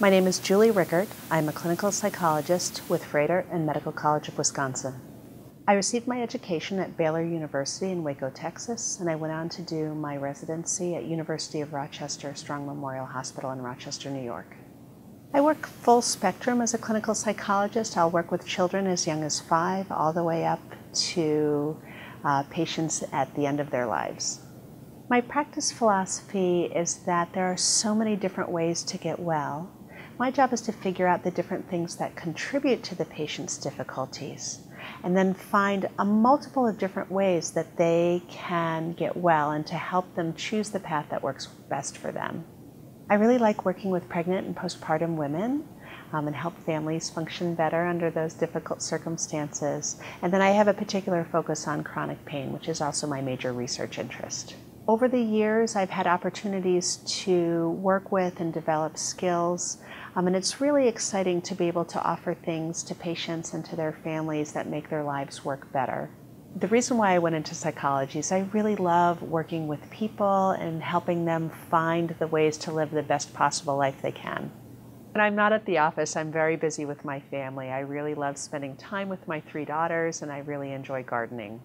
My name is Julie Rickert. I'm a clinical psychologist with Froedtert and Medical College of Wisconsin. I received my education at Baylor University in Waco, Texas, and I went on to do my residency at University of Rochester, Strong Memorial Hospital in Rochester, New York. I work full spectrum as a clinical psychologist. I'll work with children as young as 5 all the way up to patients at the end of their lives. My practice philosophy is that there are so many different ways to get well. My job is to figure out the different things that contribute to the patient's difficulties and then find a multiple of different ways that they can get well and to help them choose the path that works best for them. I really like working with pregnant and postpartum women and help families function better under those difficult circumstances. And then I have a particular focus on chronic pain, which is also my major research interest. Over the years, I've had opportunities to work with and develop skills, and it's really exciting to be able to offer things to patients and to their families that make their lives work better. The reason why I went into psychology is I really love working with people and helping them find the ways to live the best possible life they can. When I'm not at the office, I'm very busy with my family. I really love spending time with my 3 daughters, and I really enjoy gardening.